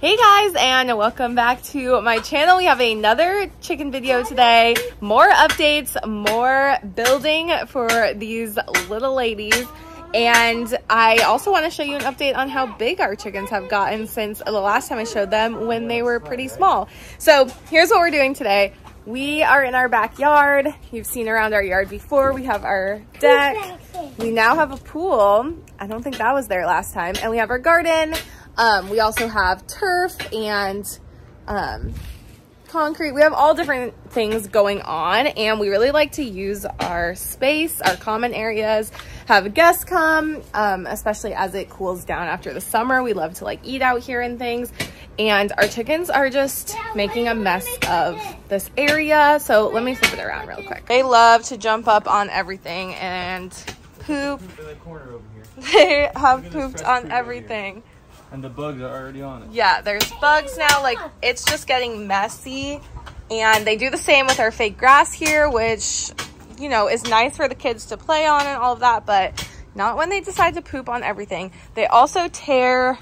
Hey guys, and welcome back to my channel. We have another chicken video today. More updates, more building for these little ladies. And I also want to show you an update on how big our chickens have gotten since the last time I showed them when they were pretty small. So here's what we're doing today. We are in our backyard. You've seen around our yard before. We have our deck. We now have a pool. I don't think that was there last time. And we have our garden. We also have turf and concrete. We have all different things going on, and we really like to use our space, our common areas, have guests come, especially as it cools down after the summer. We love to like eat out here and things, and our chickens are just making a mess of this area. So let me flip it around real quick. They love to jump up on everything and poop. They have pooped on everything. And the bugs are already on it. Yeah, there's bugs now. Like, it's just getting messy. And they do the same with our fake grass here, which, you know, is nice for the kids to play on and all of that, but not when they decide to poop on everything. They also tear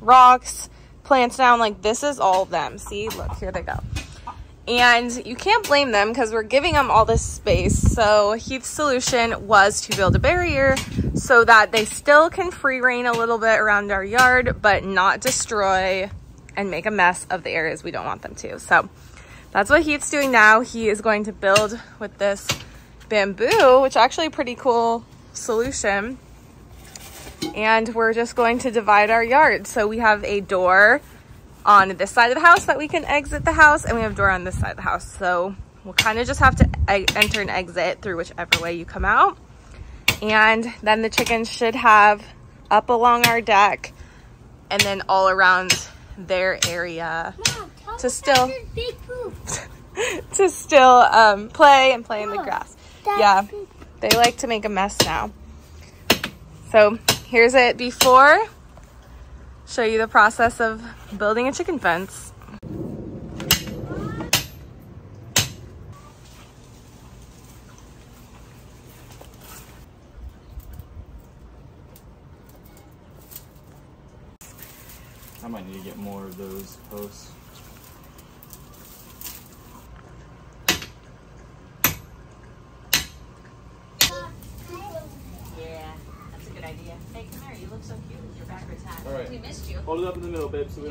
rocks, plants down. Like, this is all of them. See? Look, here they go. And you can't blame them because we're giving them all this space. So Heath's solution was to build a barrier so that they still can free reign a little bit around our yard, but not destroy and make a mess of the areas we don't want them to. So that's what Heath's doing now. He is going to build with this bamboo, which is actually a pretty cool solution. And we're just going to divide our yard. So we have a door on this side of the house that we can exit the house, and we have a door on this side of the house. So we'll kind of just have to enter and exit through whichever way you come out. And then the chickens should have up along our deck and then all around their area. Mom, to still big poop. To still play in the grass. Yeah, they like to make a mess now. So here's it before. Show you the process of building a chicken fence. I might need to get more of those posts. Hold it up in the middle, babe, so we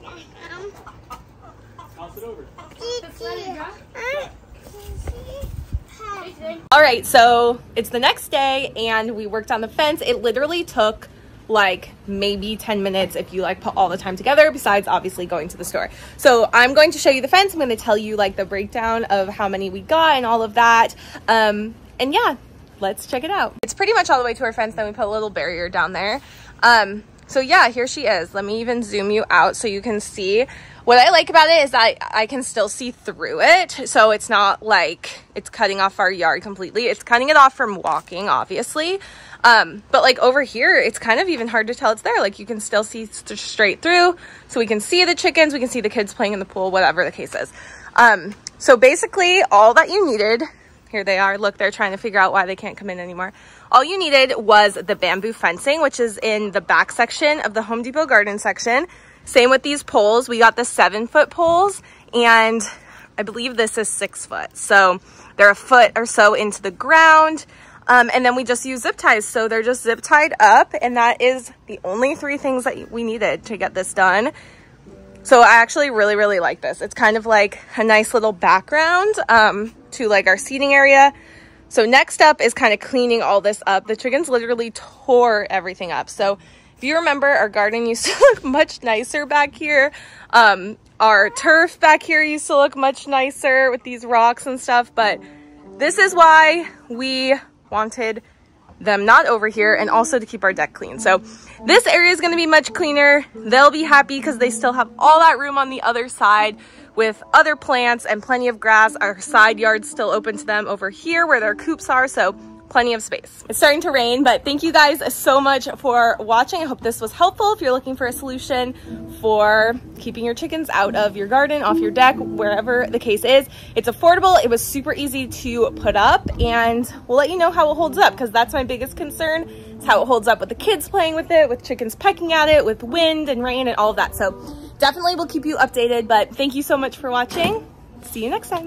don't... Toss it over. All right, so it's the next day, and we worked on the fence. It literally took, like, maybe 10 minutes if you, like, put all the time together, besides, obviously, going to the store. So I'm going to show you the fence. I'm going to tell you, like, the breakdown of how many we got and all of that. And, yeah, let's check it out. It's pretty much all the way to our fence. Then we put a little barrier down there. So yeah, here she is. Let me even zoom you out so you can see. What I like about it is that I can still see through it. So it's not like it's cutting off our yard completely. It's cutting it off from walking, obviously. But like over here, it's kind of even hard to tell it's there. Like you can still see straight through. So we can see the chickens, we can see the kids playing in the pool, whatever the case is. So basically all that you needed, here they are. Look, they're trying to figure out why they can't come in anymore. All you needed was the bamboo fencing, which is in the back section of the Home Depot garden section. Same with these poles. We got the 7-foot poles, and I believe this is 6 foot. So they're a foot or so into the ground. And then we just use zip ties. So they're just zip tied up, and that is the only three things that we needed to get this done. So I actually really, really like this. It's kind of like a nice little background to like our seating area. So next up is kind of cleaning all this up. The chickens literally tore everything up. So if you remember, our garden used to look much nicer back here. Our turf back here used to look much nicer with these rocks and stuff. But this is why we wanted them not over here, and also to keep our deck clean. So this area is going to be much cleaner. They'll be happy because they still have all that room on the other side with other plants and plenty of grass. Our side yard's still open to them over here where their coops are, so plenty of space. It's starting to rain, but thank you guys so much for watching. I hope this was helpful. If you're looking for a solution for keeping your chickens out of your garden, off your deck, wherever the case is, it's affordable. It was super easy to put up, and we'll let you know how it holds up, because that's my biggest concern. It's how it holds up with the kids playing with it, with chickens pecking at it, with wind and rain and all of that. So definitely will keep you updated, but thank you so much for watching. See you next time.